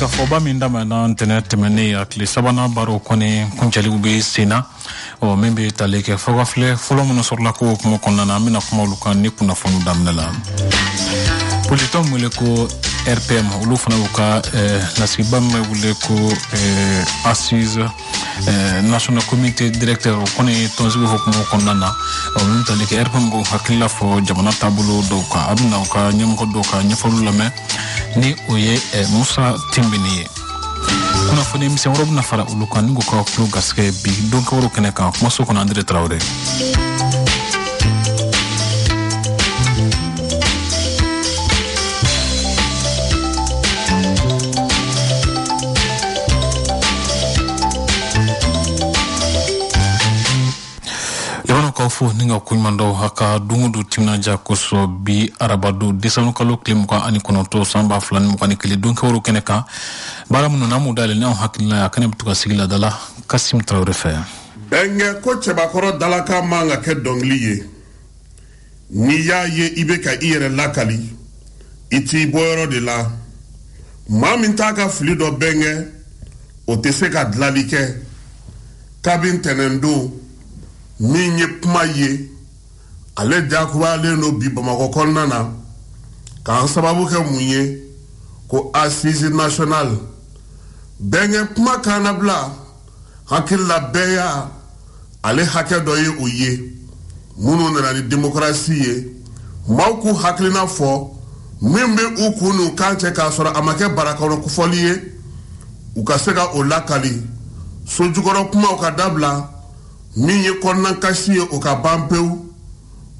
ka foba min dama na internet meni akli sabana baro kone kunjali ube sina o membe taleke foga fle folo mono sur la ko mo konana mina ko maluka ni kuna fonu damna la politon mo leko RPM ulu fana uka nasibam mo leko assise national comité directeur kone tonzibu ko mo konana o min taleke RPM go hakilla fo jamana tabulo do ka abna ka nyam ko do ka nyafolu la me ni oye Moussa Timbini kuna fone mission rob na fara ulukani go ka flo gaske bi donc woro keneka mo so kona André Traoré fo ninga kuimando haka dungudu timna jakoso bi arabadu desanu kalo klimu kwa anikonoto samba fulani mkwani kile dunke woro keneka baramu namu dale nao hakilina akane butuka sigila dala Kasim Traorefea enge koche bakoro dalaka manga kedongliye niyaye ibeka iere lakali iti boyoro de la mamintaka flido benge oteseka dlalike kabin tenendo Ninye Pumaye, ale Jakuba Leno Bibamako Nana, quand Sababuka Mouye, ko Assise National, Benye Puma Kanabla, Hakel la Beya, ale Hakel Doye Ouye, Mounou na la démocratie, Mauku Haklina Fo, Mimbe Ukunu Kante Kasora Amake Barakono Kufolie, Ukasega Olakali, Sojukoro Puma Okadabla, Minye konan kasi ye okabampeu,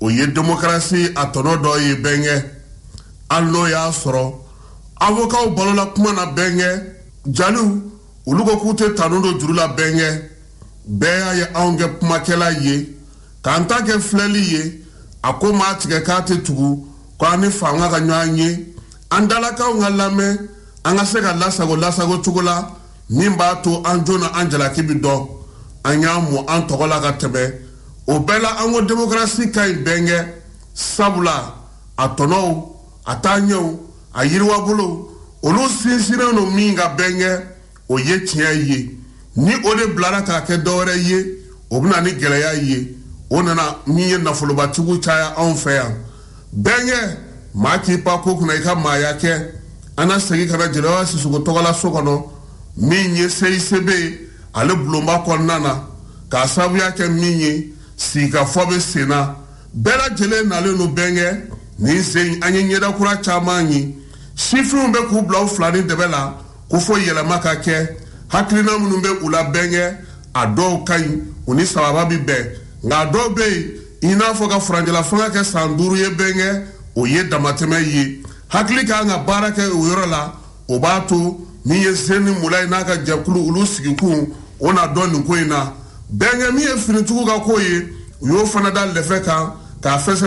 oye demokrasi atonodo ye benge, allo ya asoro, avoka u balola kumana benge, jalu, ulugo kute tanodo jurula benge, beya ye aonge pumakela ye, kantake fleli ye, akoma atike kate tugu, kwa nifa ngaka nyanye, andalaka ungalame, angaseka lasago chukula, nimba to anjona anjala kibido, Anyamu antokola katebe obela ango demokrasi kai benge sabula atonou atanyo ayirwa bulu olu sinsire no minga benge oye tiaye ni ole blara ka ke dore ye obna ni geleya ye onana minye na foloba tugu chaya onfea benge maki pa kokuna ika mayake anasegi kana jelewa sisugo tokola sokono minye seisebe ale blomba konana ka sabuya ke minye si ka fobe sena bela jele na le no benge ni se anyenye da kura chamanyi sifru mbe ku blau flani de bela ku fo yela makake haklina munumbe ula benge ado kai oni sababa bi be ngado be ina fo ka frangela fanga ke sanduru ye benge oye damateme yi haklika nga barake uyorola obatu ni yeseni mulai naka jakulu ulu sikiku ona doni nkwena benge miye finituku kakoye uyo fanada lefeka ta fese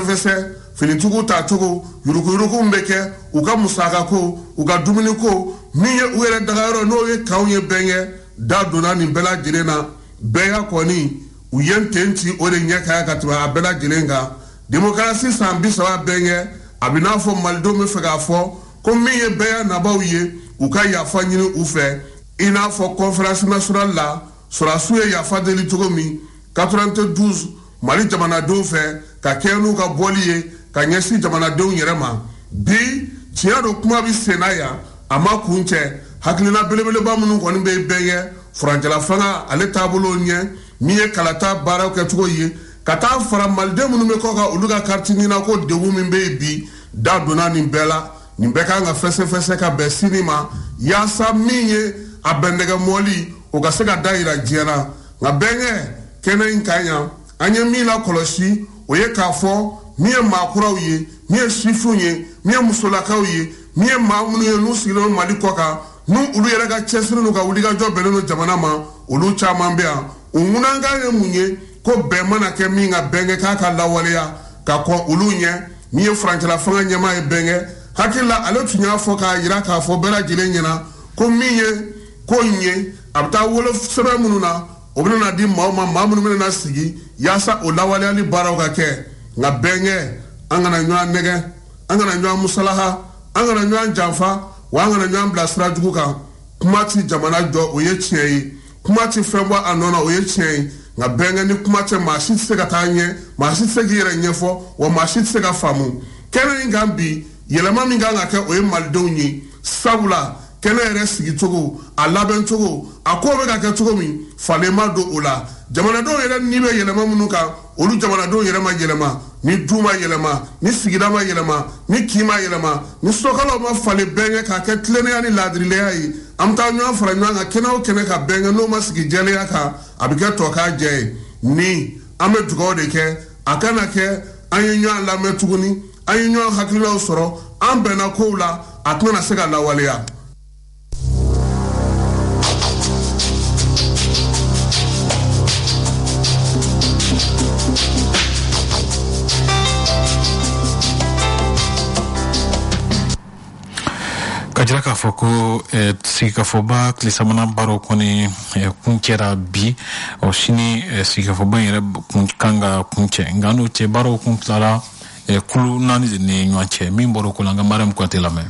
finituku tatuku yuruku mbeke uka musakako uka duminiko miye uwele dagayoro noe kaunye benge dadona ni mbela jirena benga kwani uyententi ode nyeka ya katiba abela jirenga demokrasi sambisa wa benge abinafo maldome fekafo kumiye benga nabawye uka yafa njini ufe ina fo konferansi national la sorasuye yafa deli togomi 92 mali jamana dofe ka kenu ka boliye ka nyesi jamana do yerema bi tiado kuma bi senaya amakunche haklina belebele ba munu ko nbe beye franjala fanga ale tabulo nye miye kalata bara ka tugoye kata fara malde munu me ko ka uluga kartini na ko dewu mbe bi dadona ni bela Nimbeka nga fese ka be cinema yasa minye abendega moli ogaseka daira jena nga benge kene nkanya anye mila koloshi oye kafo mie makura uye mie shifunye mie musolaka uye mie maamunu ye nusikileno malikoka nu ulu yereka chesinu nuka uliga jo beneno jamanama ulu chamambea unguna ngane munye ko bemana kemi nga benge kaka lawalea kakwa ulu nye mie franchela fanga nyema ye benge Hakila alotunya foka iraka fo bela jilenyana ko miye ko nye abta wolo sura mununa obuna na di mama mununa sigi yasa olawale ali baraka ke na benge angana nywa nege angana nywa musalaha angana nywa jamfa wangana nywa blasra jukuka kumati jamana do oye tienyi kumati femba anona oye tienyi nga benga ni kumati mashitse katanye mashitse gira nyefo wa mashitse kafamu kene ngambi yelema minganga ke oye maldonyi sabula kene eresi gitogo alaben togo akobe ka togo mi falema do ola jamana do yele nibe yelema munuka olu jamana do yelema ni duma yelema ni sigidama yelema ni kima yelema ni sokalo ma fale benga ka ketlene ani ladrile ay amta nyo faranga ka kenao keneka benga no masigi jele aka abiga to ka je ni amedu ko de ke akana ke anyinyo ala metuguni anyinyo hakila usoro ambena koula atuna sega lawalea Kajira kafoko sikafoba klisamana baro koni kunkera bi oshini sikafoba yere kunkanga kunche ngano che baro kunklara kulu nani ni nwache mimboro kulanga maram kwatela me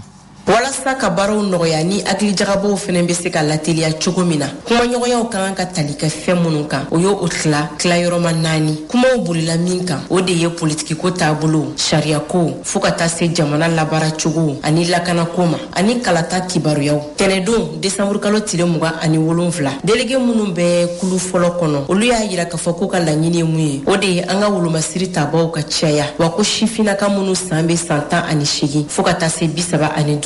walasa ka baro noya ni akli jarabo fenembe se ka latelia chogomina kuma nyoya okanga talika femununka oyo otla klayoroman nani kuma obulila minka odeye politiki ko tabulo sharia ko fukata se jamana labara chogo ani lakana koma ani kalata kibaru yaw tenedo december kalo tilemuga ani wolonfla delege munumbe kulu folo kono oluya yira ka fokoka lanyini muye odeye anga woluma sirita bawo ka chaya wakushifina ka munu sambe santa ani shigi fukata se bisaba ani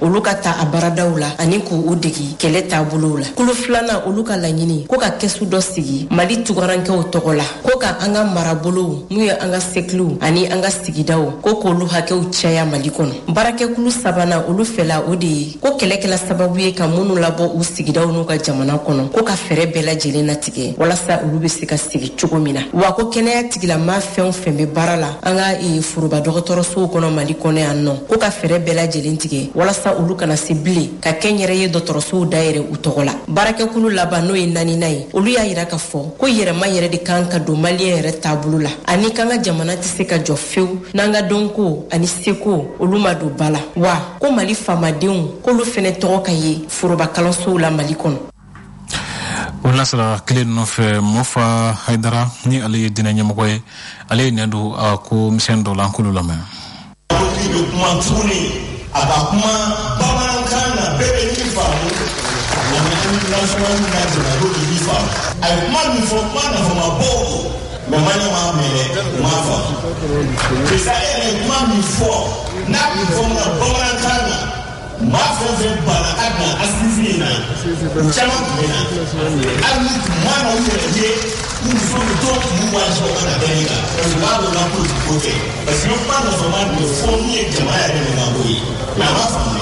Olukata abaradaula aniko udigi keleta bulula kuluflana oluka lanyini koka kesu dosigi mali tugaranke otogola koka anga marabulu muya anga seklu ani anga sigidao koko oluhake uchaya malikono barake kulu sabana olufela odi ko kelekela sababu ye kamunu labo usigidao nuka jamana kono koka ferebela jelena tige wala sa ulubisika sigi chugomina wako kenea tigila mafeon fembe barala anga ifuruba dokotoro so kono malikone anno koka ferebela jelena tige walasa ulu kana sibli ka kenyere ye dotoroso daire utogola barake kulu labano inani nai ulu ya iraka fo ko yere mayere de kanka do maliere tabulula ani kanga jamana tiseka jofeu nanga donko ani seko uluma do bala wa ko mali famadeu ko lu fenetoro kaye furuba kalonso la malikon wala sala kile nofe mofa haidara ni ali dina nyamokoy ali nyandu ko msendo lankulu lama Abakuma babankana bebe ni famu na national national road ni famu ai mani fo mana fo maboko mama ma mele mafa kisa ele mani fo na fo na babankana mafa ze balakana asifina chama ali mwana yeye ni fo do muwazo na deriga wala na kutoke basi mwana fo mani fo ni jamaa ni mabui la va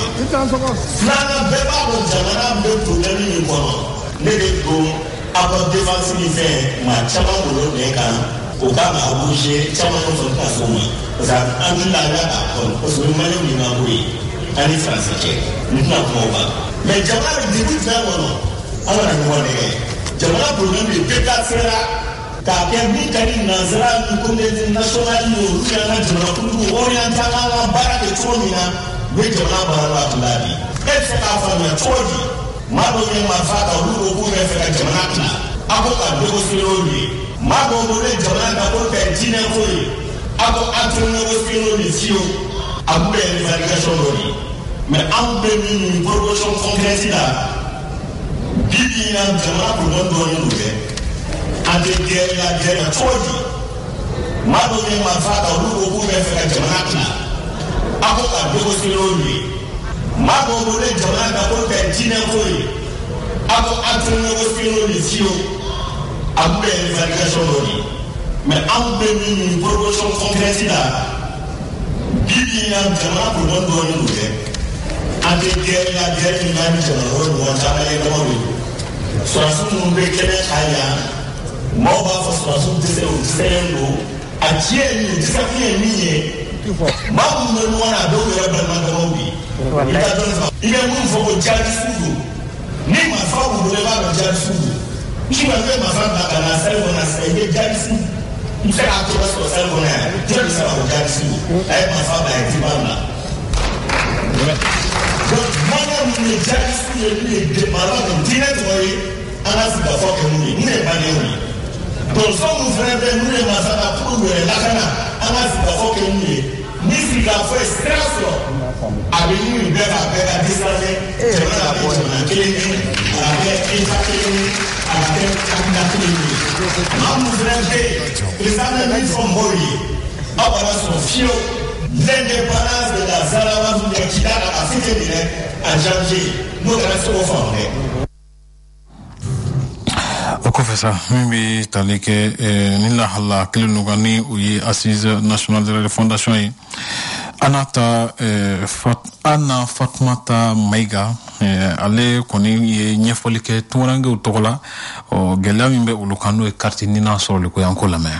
Wito nabarala tuladi etse afanya chodi mabo ni mafata huru bure fera jamana akoka dogosironi mabo bure jamana ko tenjine koyi ako atune wosironi sio abule ni validation lori me ambe ni promotion concrète là bibi na jamana ko ndoni lube adege la jamana chodi mabo ni mafata huru bure fera jamana Akoka dogosironi mabo bole jamana ko tenjine koyi ako atune wosironi sio abule ni validation lori me ambe ni promotion concrète là bibi na jamana ko ndoni lube adege la jamana ni jamana ko jamana lori swasun be kene haya moba swasun dise o sendo atieni disapie niye Mabu mwana dogo ya baba ngobi. Ile mfo ko jali sugu. Ni mafabu dole ba jali sugu. Kiba nge mafabu kana selbo na sege jali sugu. Mse akwa so selbo na. Jali selbo jali sugu. Ai mafabu ya tibana. Mwana ni jali les parents ont direct voyé à la situation que nous n'est pas lié. Donc, si vous voulez, nous ne sommes pas pour la cana à la situation que nous n'est si la foi est stressée. Avec nous, il devait faire la distance et la bonne à la clé, à la clé, à la clé. Nous vous voulons les amis sont morts. Après son fio, l'indépendance de la Zalawa de Kidal à Afrique à janvier, nous restons au fond. Professeur Mimi Talike Nila Halla Kilunugani Uye Assise Nationale de la Fondation Anata Anna Fatoumata Maiga ale koni ye nyefolike turange utola gelambe ulukano e carte nina solo ko yankola me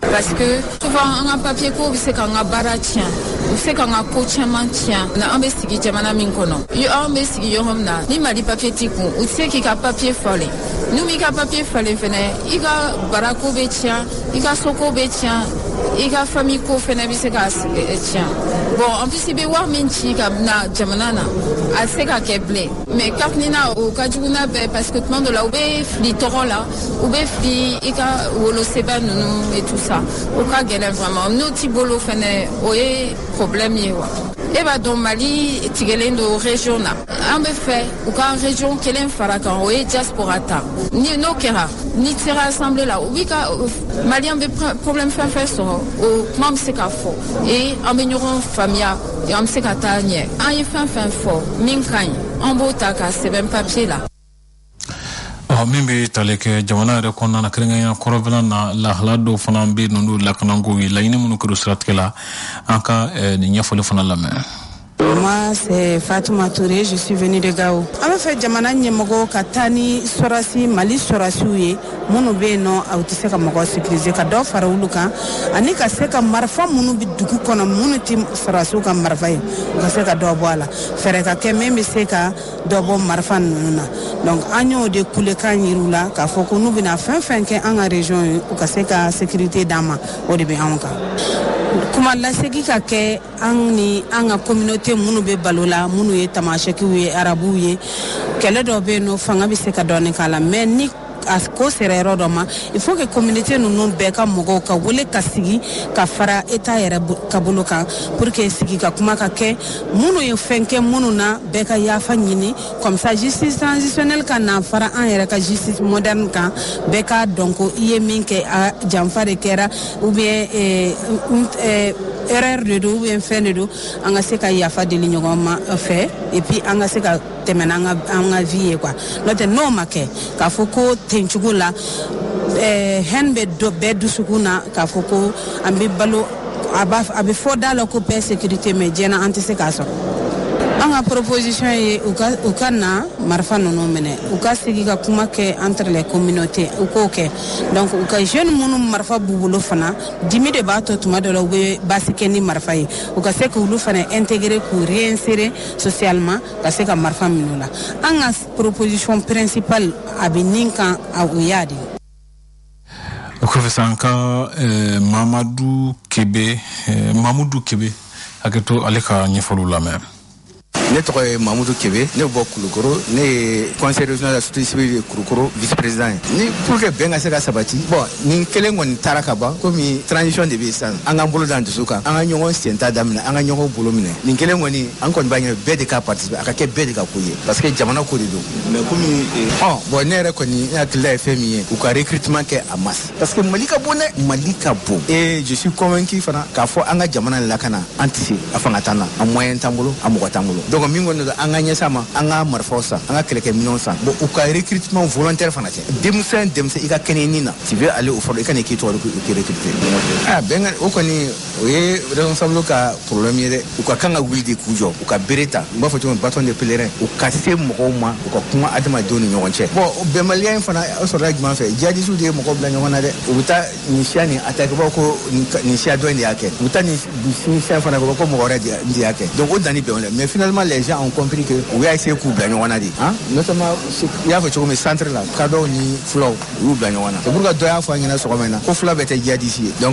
parce que souvent on a papier ko c'est quand on a baratien c'est quand on a coach maintien na ambestigi jamana minkono yo ambestigi yo homna ni mali papier tiku c'est qui ka papier folle nous mis à papier fallait venir il a barako bétien il a soko bétien il a famille ko fena bisega tien bon en plus il veut voir menti kabna jamanana à ce qu'a keblé mais karnina au kadjuna parce que demande la obé li torola obé fi il a wolo seba nous et tout ça au kagela vraiment nous tibolo fena oye problème yewa et va donc Mali tigelendo région là en effet ou quand région kelen farakan oye diaspora ta ni nokera ni tira assemblée là oui ka Mali en problème faire son au même c'est qu'à fort et en menuron famia et en c'est qu'à tanier en y fin fort minkan en botaka c'est même papier là. Min bɛ tali kɛ jamana yɛrɛ kɔnɔna na kɛrɛnkɛrɛnnenya kɔrɔbɛlan na lahala dɔw fana bɛ yen n'olu lakanako ye laɲini minnu kɛra o siratigɛ la an ka nin ɲɛfɔli fana lamɛn. Moi, c'est Fatoumata Touré, je suis venue de Gao. En fait, Jamana Nyemogo, Katani, Sorasi, Mali Sorasuye, Monobe, non, Autiseka Mogo, sécurisé, Kado, Farauluka, Anika Seka Marfa, Monubi Dukukona, Monutim Sorasuka Marfaï, Kaseka Doboala, Fereka Kemem Seka, Dobo Marfan Nuna. Donc, Agno de Kuleka Nirula, Kafoko Nubina, Fenfenke, Anga Région, Ukaseka, Sécurité Dama, Odebe Anka. Kuma lasegi ka kɛ an ni an ka communauté minnu bɛ balo la minnu ye tamashɛkiw ye arabuw ye kɛlɛ dɔ bɛ yen nɔ fanga bɛ se ka dɔɔni k'a la mais ni a ko sera yɔrɔ dɔ ma il faut que communauté ninnu bɛɛ ka mɔgɔw ka wele ka sigi ka fara état yɛrɛ ka bolo kan pour que sigi ka kuma ka kɛ minnu ye fɛn kɛ minnu na bɛɛ ka yafa ɲini comme ça justice transitionnelle ka na fara an yɛrɛ ka justice moderne kan bɛɛ ka dɔn ko i ye min kɛ a janfa de kɛra ou bien erreur de do ou bien fɛn de do an ka se ka yafa deli ɲɔgɔn ma fɛ et puis an ka se ka tɛmɛ an ka vie ye quoi n'o tɛ n'o ma kɛ k'a fɔ ko Tenchugula henbe do bedusukuna kafoko ambi balo abaf abifoda lokope sécurité médiana antisekaso anga proposition ye ukana marfa nono mene ukasigi ka kuma ke entre les communautés ukoke donc uka jeune munu marfa bubulo fana dimi de bato tuma de lobe basikeni marfa ye ukase ko lu fana intégrer ko réinsérer socialement parce que marfa minula anga proposition principale abininka awuyadi Professeur Mamadou Kebe, aketo aleka nyefolu la même. Ne troye Mamadou Kebe, ne bo Kulukoro, ne conseil régional de la société civile de Kulukoro, vice-président. Ni pour que Benga Sega Sabati, bon, ni Kelengon Tarakaba, comme transition de Bessan, Angambolo dans Dusuka, Anganyon Sienta Damina, Anganyon Bolomine, ni Kelengoni, Ankon Banya Bedeka participe, Akake Bedeka Pouye, parce que Jamana Korido. Mais comme oh, bon, n'est reconnu à la FMI, ou qu'un recrutement qui est à masse. Parce que Malika Bonnet, Malika Bon. Et je suis convaincu, Fana, qu'Afo Anga Jamana Lakana, Antissi, Afanatana, en moyen Tambolo, en Mouatambolo. Donc mingo no anga nyesama anga marfosa anga keleke minonsa donc au cas recrutement volontaire fanatique demsen ika kenenina tu veux aller au fond ikane ki to recruter ah ben okoni we responsable ka problème ukakanga guide kujo ukabereta mbafo to baton de pèlerin ukase mokoma ukakuma adama doni nyonche bon bemalien fana soragement fait jadi soudé mokobla nyona de uta nishani atakaba ko nishia doende yake uta ni nishia fana ko mokora de yake donc on dani bemalien mais finalement les gens ont compris que oui, c'est cool, on a dit. Notamment, il y a un centre là, Kado ni Flow, ou Blanwana. C'est pourquoi il y a un centre là, il y a un centre là, il y a un centre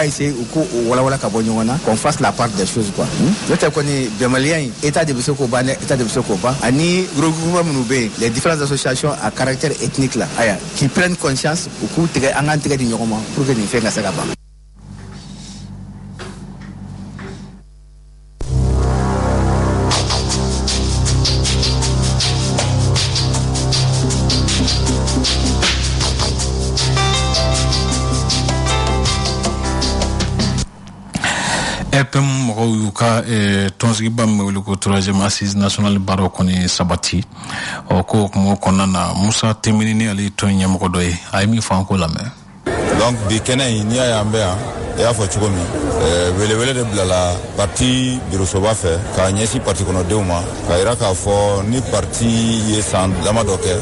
là, wala ka bɔ ɲɔgɔn na, qu'on fasse la part des choses quoi. N'o tɛ kɔni bɛnbaliya in état de bɛ se k'o ban dɛ, état de bɛ se k'o ban ani regroupement minnu bɛ yen, les différentes associations à caractère ethnique là, aya qui prennent conscience u k'u tigɛ an k'an tigɛ di ɲɔgɔn ma pour que nin fɛn ka se ka ban. Ka tɔnsigi ba min bɛ wele ko troisième assise nationale baaraw kɔni sabati o ko kuma kɔnɔna na Musa Temini ni ale tɔn ɲɛmɔgɔ dɔ ye a ye min fɔ an ko lamɛn. Donc bi kɛnɛ in n'i y'a y'an bɛ yan i y'a fɔ cogo min welewele de bilala parti birosoba fɛ k'a ɲɛsin parti kɔnɔdenw ma k'a yira k'a fɔ ni parti ye san dama dɔ kɛ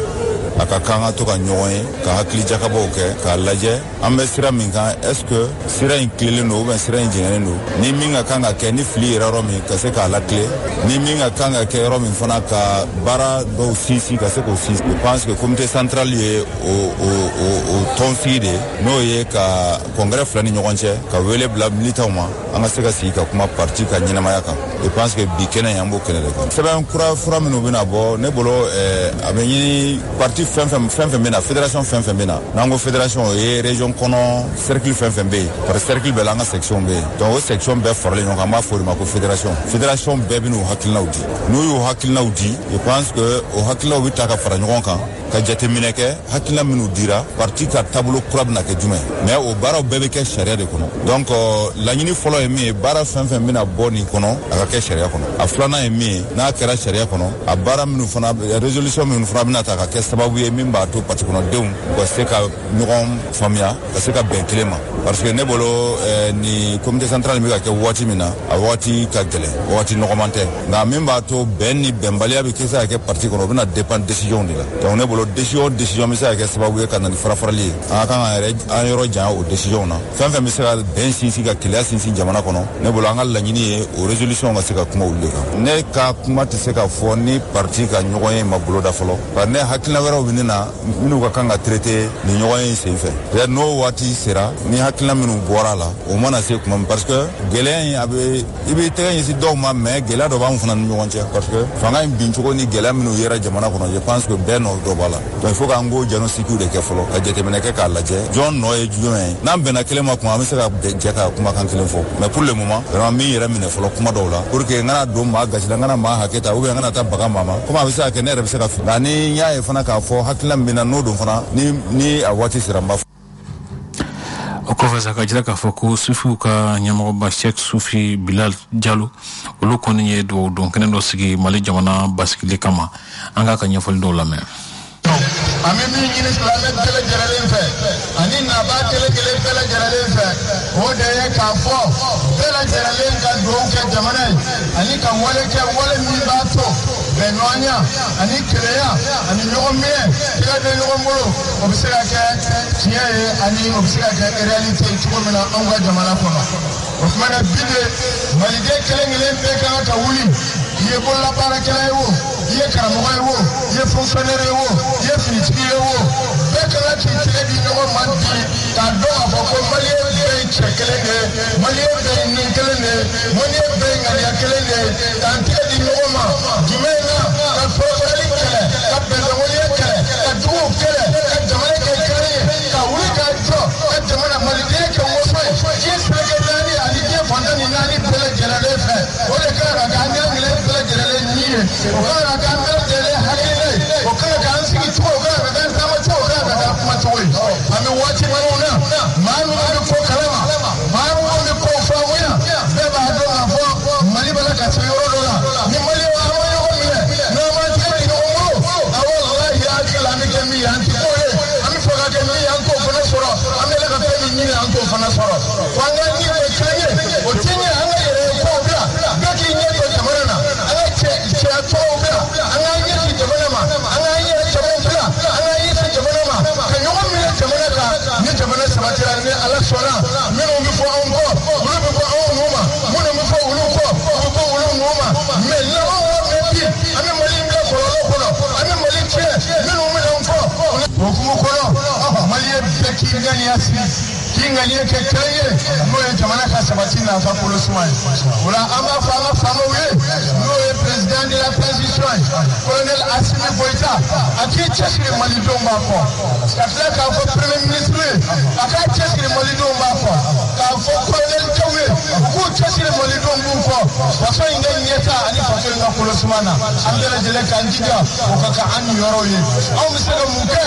a ka kan ka to ka ɲɔgɔn ye ka hakili jakabaw kɛ k'a lajɛ an bɛ sira min kan est-ce que sira in tilelen don ou sira in jɛngɛnen don ni min ka kan ka kɛ ni fili yɛrɛ yɔrɔ min ka se k'a latile ni min ka kan ka kɛ yɔrɔ min fana ka baara dɔw sisi ka se k'o sisi je pense que comité central ye o tɔnsigi de n'o ye ka kɔnkɛrɛ fila ni ɲɔgɔn cɛ ka wele bila militaw ma an ka se ka sigi ka kuma parti ka ɲɛnamaya kan je pense que bi kɛnɛ y'an b'o kɛnɛ de kan sɛbɛn kura fura minnu bɛna bɔ ne bolo a bɛ ɲini parti fɛn fɛn bɛ na fédération fɛn fɛn bɛ na n'an ko fédération o ye région kɔnɔ cercle fɛn fɛn bɛ yen par cercle bɛɛ la an ka section bɛ yen donc o section bɛɛ faralen ɲɔgɔn kan an b'a fɔ o de ma ko fédération bɛɛ bɛ n'u hakilinaw di n'u y'u hakilinaw di je pense que o hakilinaw bɛ ta ka fara ɲɔgɔn kan ka jateminɛ kɛ hakilina minnu dira parti ka taabolo kura bɛ na kɛ jumɛn mais o baaraw bɛɛ bɛ kɛ sariya de kɔnɔ donc laɲini fɔlɔ ye min ye baara fɛn fɛn bɛ na bɔ nin kɔnɔ a ka kɛ sariya kɔnɔ a filanan ye min ye n'a kɛra sariya kɔnɔ a baara minnu fana résolution minnu fana bɛ na ta ka kɛ sababu ye min b'a to parti kɔnɔdenw ka se ka ɲɔgɔn faamuya ka se ka bɛn kelen ma parce que ne bolo ni comité central bɛ ka kɛ waati min na a waati ka gɛlɛn waati nɔgɔman tɛ nka min b'a to bɛn ni bɛnbaliya bɛ se ka kɛ parti kɔnɔ o bɛna dépend décision de la donc ne bolo décision bɛ se ka kɛ sababu ye ka na ni farafarali ye an ka kan an yɔrɔ janya o décision na fɛn fɛn bɛ se ka bɛn sinsin ka keleya sinsin jamana kɔnɔ ne bolo an ka laɲini ye o résolution ka se ka kuma olu de kan ne ka kuma tɛ se ka fɔ ni parti ka ɲɔgɔn ye ma boloda fɔlɔ bari ne hakilina wɛrɛw bɛ na minnu ka kan ka traité ni ɲɔgɔn ye senfɛ peut-être n'o waati sera ni hakilina minnu bɔra la o mana se kuma min parce que gɛlɛya in a bɛ i b'i tɛgɛ ɲɛsin dɔw ma mais gɛlɛya dɔ b'anw fana ni ɲɔgɔn cɛ parce que fanga in bincogo ni gɛlɛya minnu yɛrɛ jamana kɔnɔ je pense que bɛɛ nɔ dɔ b'a la donc il faut k'an k'o diagnostic de kɛ fɔlɔ ka jateminɛ kɛ k'a lajɛ jɔn nɔ ye jumɛn ye n'an bɛnna kelen ma kuma an bɛ se ka jɛ ka kumakan kelen fɔ mais pour le moment vraiment min yɛrɛ minɛ fɔlɔ kuma dɔw la pour que n kana don maa gasi la n kana maa hakɛ ta ou bien n kana taa baga maa ma komi a bɛ se ka kɛ ne yɛrɛ bɛ se ka fili nka ni n y'a ye fana k'a fɔ hakilina min bɛ na n'o don fana ni a waati sera n b'a fɔ. O kɔfɛ sa ka jira k'a fɔ ko sufiw ka ɲɛmɔgɔba Sheikh Sufi Bilal Jalo olu kɔni ye duwawu don kɛnɛ dɔ sigi Mali jamana basigili kama an k'a ka ɲɛfɔli dɔw lamɛn. An bɛ min ɲini silamɛ bɛɛ lajɛlen fɛ ani naba kelen-kelen bɛɛ lajɛlen fɛ o de ye k'a fɔ bɛɛ lajɛlen ka duwawu kɛ jamana ye ani ka wale kɛ wale min b'a to bɛnɔnya ani keleya ani ɲɔgɔn minɛ tɛgɛ bɛ ɲɔgɔn bolo o bɛ se ka kɛ tiɲɛ ye ani o bɛ se ka kɛ réalité ye cogo min na anw ka jamana kɔnɔ o tuma na bi de maliden kelen-kelen bɛɛ kan ka wuli i ye bololabaarakɛla ye o i ye karamɔgɔ ye o i ye fonctionnaire ye o i ye finitigi ye o bɛɛ kan ka k'i tɛgɛ di ɲɔgɔn ma bi k'a dɔn k'a fɔ ko maliyɛn bɛɛ ye cɛ kelen de ye maliyɛn bɛɛ ye nin kelen de ye maliyɛn bɛɛ ye ŋaniya kelen de ye k'an tɛgɛ di ɲɔgɔn ma jumɛn na ka kɔrɔbɔrɔli kɛlɛ ka bɛnbaliya kɛlɛ ka duguw kɛlɛ ka jamana kɛ kelen ye ka wuli ka jɔ ka jamana maliden kɛ woso ye diɲɛ sɛgɛ naani ani diɲɛ fantan ni naani bɛɛ lajɛlen fɛ o de kan ka k'an ɲɛkelen bɛɛ lajɛlen ni ye o kan ka k'an bɛɛ lajɛlen hakilina ye o kan ka k'an sigi cogo o kan ka k'an taama cogo o kan ka k'an kuma cogo ye an bɛ waati minnu na maa minnu bɛ ko kalama maa minnu bɛ ko faamuya bɛɛ b'a dɔn k'a fɔ mali bɛ la ka se yɔrɔ dɔ la ni mali b'a ma ɲɔgɔn minɛ n'a ma tigɛ di ɲɔgɔn bolo awɔ walahi an kɛlɛ an bɛ kɛ min ye an ti k'o ye an bɛ fɛ ka kɛ min ye an t'o fana sɔrɔ an bɛ la ka fɛn min ɲini an t'o fana sɔrɔ wa an ka ɲi o tiɲɛ ye o tɛ ɲɛ an ka yɛrɛ ye kow bila bɛɛ k'i ɲɛ jɔ jamana na an ka cɛya tɔw bila an k'an ɲɛ si jamana ma an k'an yɛrɛ caman bila an k'an ɲɛ si jamana ma ka ɲɔgɔn minɛ jamana kan ni jamana sabatira ni ala sɔnna minnu bɛ fɔ anw kɔ olu bɛ fɔ anw n'u ma minnu bɛ fɔ olu kɔ u bɛ fɔ olu n'u ma mais laban o mɛ bi an bɛ mali bila kɔlɔlɔ kɔnɔ an bɛ mali tiɲɛ minnu bɛ na n fɔ okumu kɔnɔ mali ye bɛɛ k'i ŋaniya sigi. jinga liye kekeye noe jamana kasabati na fapolo soin ola ama fama fama we noe president de la transition colonel Assimé Boysa ati cheskiri malido mbako kafle ka fo premier ministre aka cheskiri malido mbako ka fo colonel Touré ku cheskiri malido mbako waso inga nyeta ani fo na fapolo soin na amdele jele kanjiga okaka anu yoroye au misega muke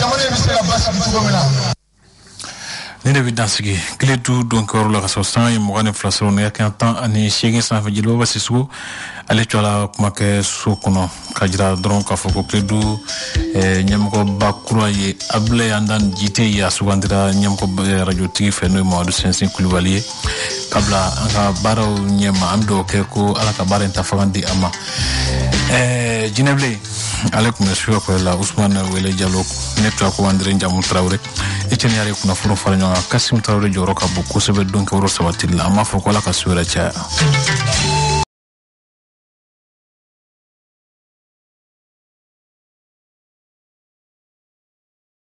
jamana misega basi bitugomela L'évidence qui est tout donc la ressource et mon inflation n'est qu'un temps à ne chier sans faire de l'eau c'est sous à l'étoile à maquer sous qu'on a donc à foko clédou nyamko bakroye ablé andan jité ya souvendra nyamko radio tif et nous m'a de sensin kulubalier kabla anga barau nyama amdo keko ala kabara intafandi ama jineblé alek monsieur ko la Ousmane Wele Diallo netwa ko André Ndiamou Traoré eteni ale kuna furo fara nyanga Kassim Traoré joroka buku sebe donke woro sabatilla ama foko la kasura cha